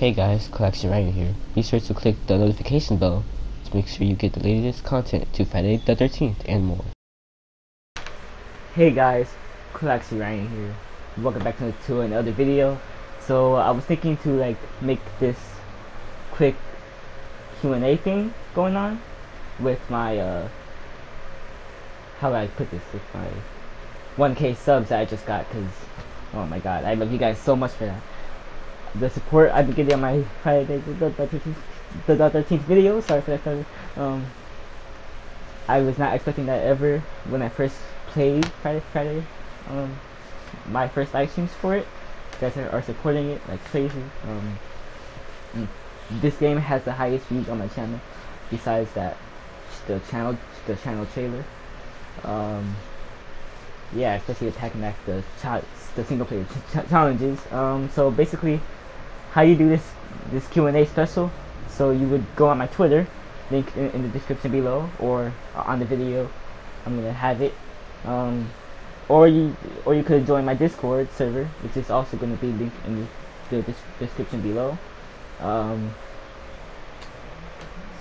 Hey guys, CoolActionRyan here. Be sure to click the notification bell to make sure you get the latest content to Friday the 13th and more. Hey guys, CoolActionRyan here. Welcome back to another video. So I was thinking to make this quick Q&A thing going on with my how do I put this, with my 1K subs that I just got, because oh my god, I love you guys so much for that. The support I've been getting on my Friday the 13th video, sorry for that. I was not expecting that ever when I first played Friday. My first live streams for it. You guys are supporting it like crazy. This game has the highest views on my channel, besides that the channel trailer. Yeah, especially attacking back the single player challenges. So basically, how you do this Q&A special? So you would go on my Twitter, link in the description below, or on the video. I'm gonna have it. Or you could join my Discord server, which is also gonna be linked in the description below. So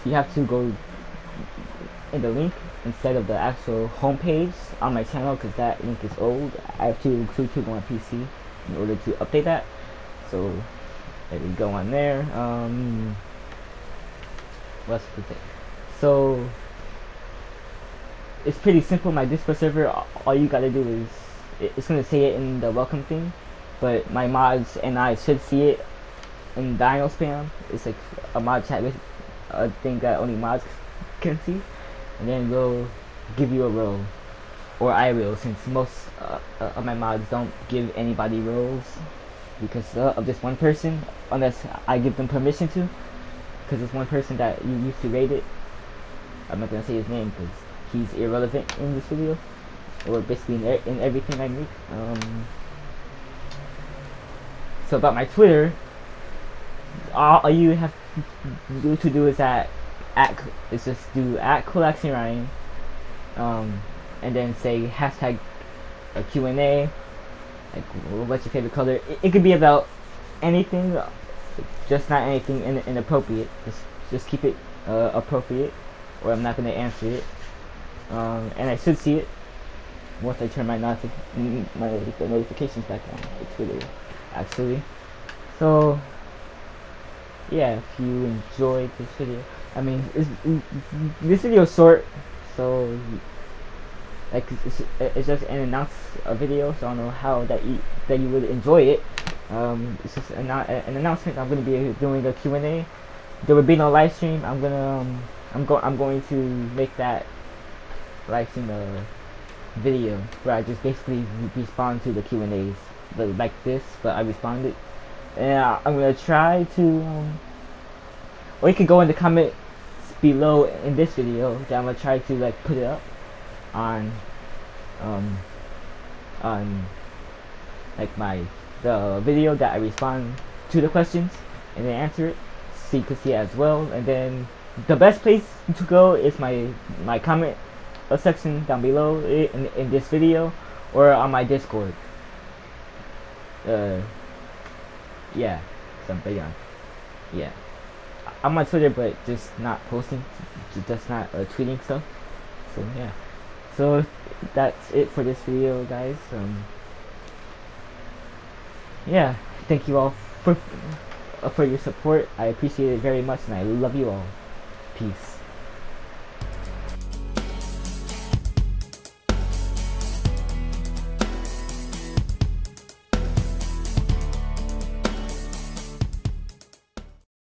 you have to go in the link instead of the actual homepage on my channel, because that link is old. I have to click on my PC in order to update that. So there we go on there. What's the thing? So it's pretty simple. My Discord server, all you gotta do is, it's gonna say it in the welcome thing, but my mods and I should see it in Dino Spam. It's like a mod chat with a thing that only mods can see, and then we'll give you a role, or I will, since most of my mods don't give anybody roles because of this one person, unless I give them permission to, because this one person that you used to rate it, I'm not gonna say his name because he's irrelevant in this video, or basically in everything I make. So about my Twitter, all you have to do is just do @CoolActionRyan, and then say hashtag Q&A, like what's your favorite color. It could be about anything, just not anything inappropriate. Just keep it appropriate, or I'm not going to answer it. And I should see it once I turn my notifications back on. It's really actually. So yeah, if you enjoyed this video, I mean, this video is short, so like it's just an announce a video, so I don't know how that you would enjoy it. It's just an announcement. I'm gonna be doing a Q&A. There would be no live stream. I'm going to make that live stream video where I just basically respond to the Q&As like this, but I responded. Yeah, I'm gonna try to, or you could go in the comments below in this video that I'm gonna try to put it up on the video that I respond to the questions and then answer it, so you can see it as well. And then the best place to go is my comment section down below in this video, or on my Discord. Yeah, something on. Yeah, I'm on Twitter, but just not posting, just not tweeting stuff. So yeah, so that's it for this video, guys. Yeah, thank you all for your support. I appreciate it very much, and I love you all. Peace.